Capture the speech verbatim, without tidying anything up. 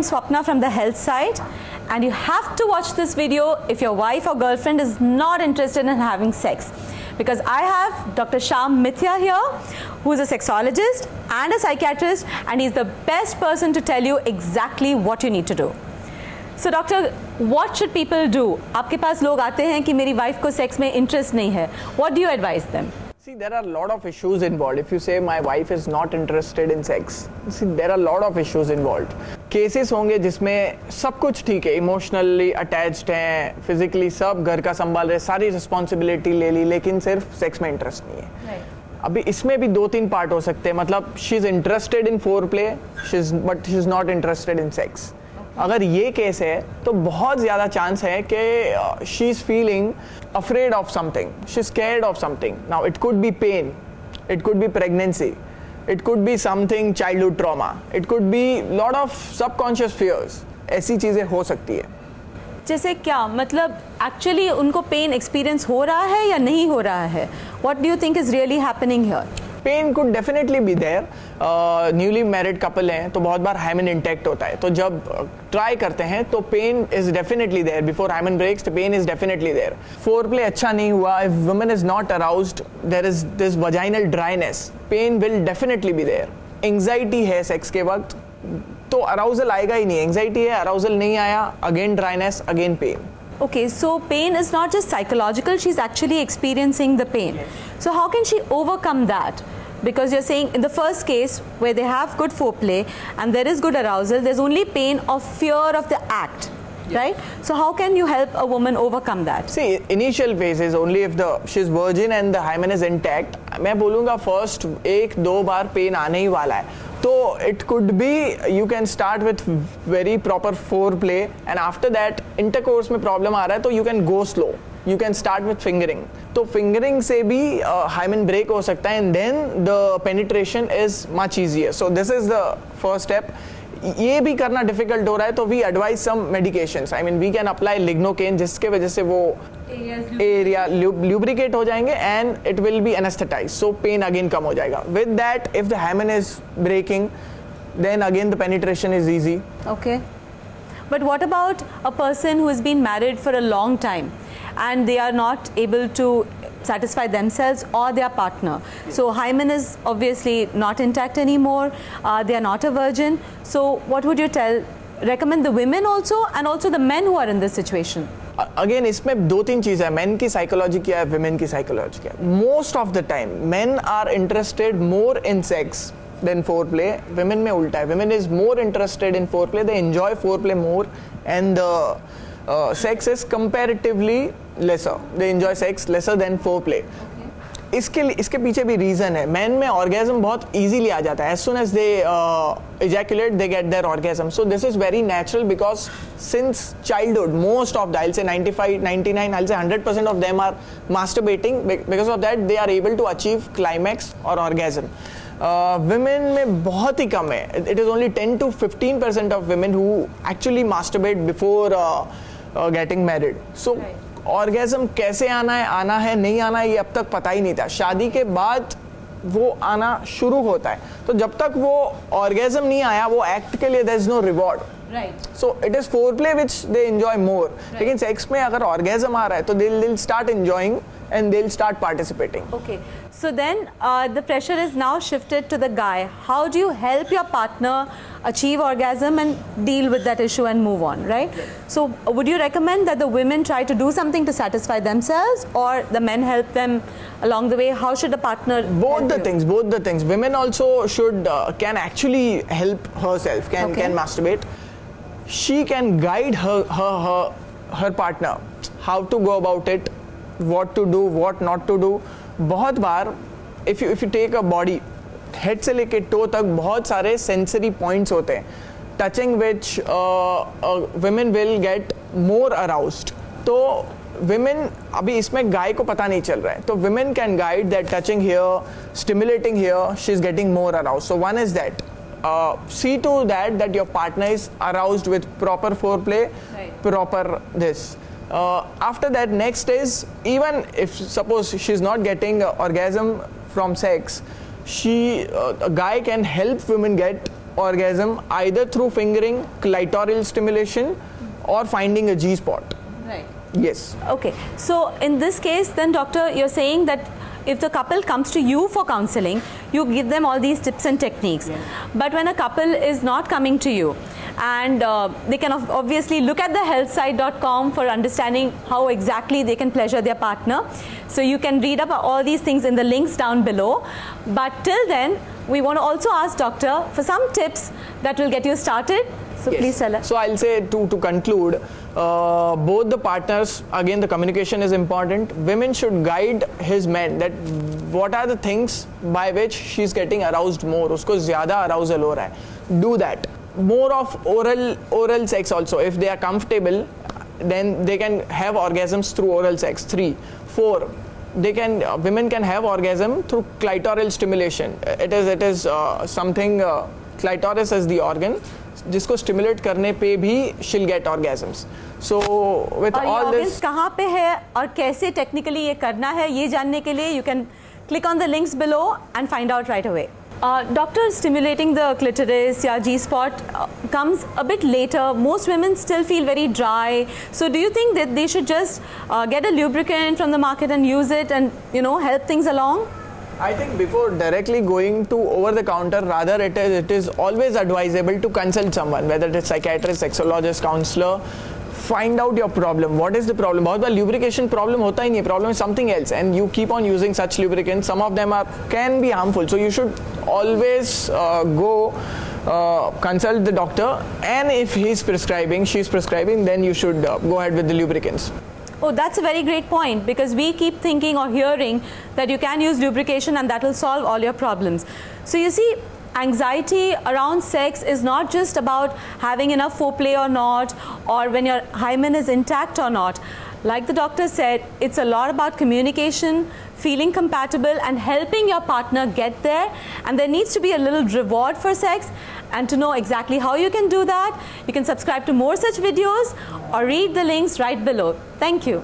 I'm Swapna from The Health Site, and you have to watch this video if your wife or girlfriend is not interested in having sex, because I have Doctor Shyam Mithiya here, who is a sexologist and a psychiatrist, and he's the best person to tell you exactly what you need to do. So doctor, what should people do? आपके पास लोग आते हैं कि मेरी wife को sex में interest नहीं है. What do you advise them? See, there are a lot of issues involved. If you say my wife is not interested in sex, see, there are a lot of issues involved. Cases होंगे जिसमें सब कुछ ठीक है, emotionally attached हैं, physically सब, घर का संभाल रहे, सारी responsibility ले ली, लेकिन सिर्फ sex में interest नहीं है. अभी इसमें भी दो तीन पार्ट हो सकते हैं. मतलब she is interested in foreplay, she's but she's not interested in sex. अगर ये केस है तो बहुत ज़्यादा चांस है कि she is feeling afraid of something, she's scared of something. Now it could be pain, it could be pregnancy, it could be something childhood trauma, it could be lot of subconscious fears. ऐसी चीज़ें हो सकती है. जैसे क्या मतलब actually उनको pen experience हो रहा है या नहीं हो रहा है? What do you think is really happening here? Pain could definitely be there. Uh, newly married couple हैं तो बहुत बार hymen intact होता है, तो जब try करते हैं तो pain is definitely there. Before hymen breaks, the pain is definitely there. Foreplay अच्छा नहीं हुआ, if woman is not aroused, there is this vaginal dryness. Pain will definitely be there. Anxiety है sex के वक्त, तो arousal आएगा ही नहीं. Anxiety है, arousal नहीं आया, again dryness, again pain. Okay, so pain is not just psychological, she's actually experiencing the pain. Yes. So how can she overcome that? Because you're saying in the first case where they have good foreplay and there is good arousal, there's only pain or fear of the act, yes. Right? So how can you help a woman overcome that? See, initial phase is only if the she's virgin and the hymen is intact. मैं बोलूँगा first एक दो बार pain आने ही वाला है. So it could be you can start with very proper foreplay, and after that intercourse में problem आ रहा है तो you can go slow. You can start with fingering. तो fingering से भी hymen break हो सकता है, and then the penetration is much easier. So this is the first step. ये भी करना difficult हो रहा है तो we advise some medications. I mean we can apply lignocaine जिसके वजह से वो area lubricate हो जाएंगे and it will be anesthetized, so pain again कम हो जाएगा. With that, if the hymen is breaking, then again the penetration is easy. Okay, but what about a person who has been married for a long time and they are not able to satisfy themselves or their partner? So hymen is obviously not intact anymore, uh, they are not a virgin. So what would you tell, recommend the women also and also the men who are in this situation? Again, इसमें दो तीन चीज़ है, men की psychology क्या है, women की psychology क्या है. Most of the time men are interested more in sex than foreplay. Women में उल्टा है, women is more interested in foreplay, they enjoy foreplay more, and the uh, sex is comparatively lesser, they enjoy sex lesser than foreplay. Okay. इसके इसके पीछे भी reason है. Men में orgasm बहुत easily आ जाता है, as soon as they uh, ejaculate they get their orgasm. So this is very natural because since childhood most of the, I'll say ninety-five, ninety-nine, I'll say one hundred percent of them are masturbating. Because of that they are able to achieve climax or orgasm. Uh, women में बहुत ही कम है. It is only ten to fifteen percent of women who actually masturbate before uh, uh, getting married. So right. Orgasm कैसे आना है, आना है नहीं आना है, ये अब तक पता ही नहीं था. शादी के बाद वो आना शुरू होता है, तो जब तक वो ऑर्गेज़म नहीं आया वो एक्ट के लिए there is no reward, right? So it is foreplay which they enjoy more, लेकिन सेक्स में अगर ऑर्गेज़म आ रहा है तो they will start enjoying and they'll start participating. Okay, so then uh, the pressure is now shifted to the guy. How do you help your partner achieve orgasm and deal with that issue and move on, right? Yes. So would you recommend that the women try to do something to satisfy themselves or the men help them along the way? How should the partner both the you? things both the things women also should uh, can actually help herself, can okay. can masturbate. She can guide her her her, her partner how to go about it, what to do, what not to do. बहुत बार if you if you take a body, head से लेके toe तक बहुत सारे sensory points होते हैं, touching which uh, uh, women will get more aroused. तो women अभी इसमें guy को पता नहीं चल रहा है, तो women can guide that touching here, stimulating here, she is getting more aroused. So one is that uh, see to that that your partner is aroused with proper foreplay, right. proper this. Uh, after that, next is, even if suppose she's not getting uh, orgasm from sex, she uh, a guy can help women get orgasm either through fingering, clitoral stimulation, or finding a G-spot. Right. Yes. Okay. So in this case, then doctor, you're saying that if the couple comes to you for counseling, you give them all these tips and techniques. Yes. But when a couple is not coming to you, and uh, they can obviously look at the health site dot com for understanding how exactly they can pleasure their partner. So you can read up all these things in the links down below. But till then, we want to also ask doctor for some tips that will get you started. So yes. Please tell us. So I'll say to, to conclude, uh, both the partners, again the communication is important. Women should guide his men that what are the things by which she's getting aroused more. Usko zyada arousal ho raha hai. Do that. More of oral, oral sex also. If they are comfortable, then they can have orgasms through oral sex. Three. Four. They can, uh, women can have orgasm through clitoral stimulation. It is, it is uh, something, uh, clitoris is the organ. जिसको stimulate करने पे भी she'll get orgasms. So with और all this कहाँ पे है और कैसे technically ये करना है ये जानने के लिए you can click on the links below and find out right away. Uh, doctor, stimulating the clitoris or G-spot uh, comes a bit later. Most women still feel very dry. So do you think that they should just uh, get a lubricant from the market and use it and you know help things along? I think before directly going to over the counter, rather it is, it is always advisable to consult someone, whether it is psychiatrist, sexologist, counselor. Find out your problem. What is the problem? Bahut baar lubrication problem hota hi nahi. Problem is something else, and you keep on using such lubricants. Some of them are can be harmful. So you should always uh, go uh, consult the doctor, and if he is prescribing, she is prescribing, then you should uh, go ahead with the lubricants. Oh, that's a very great point, because we keep thinking or hearing that you can use lubrication and that will solve all your problems. So you see, anxiety around sex is not just about having enough foreplay or not, or when your hymen is intact or not. Like the doctor said, it's a lot about communication, feeling compatible and helping your partner get there. And there needs to be a little reward for sex. And to know exactly how you can do that, you can subscribe to more such videos or read the links right below. Thank you.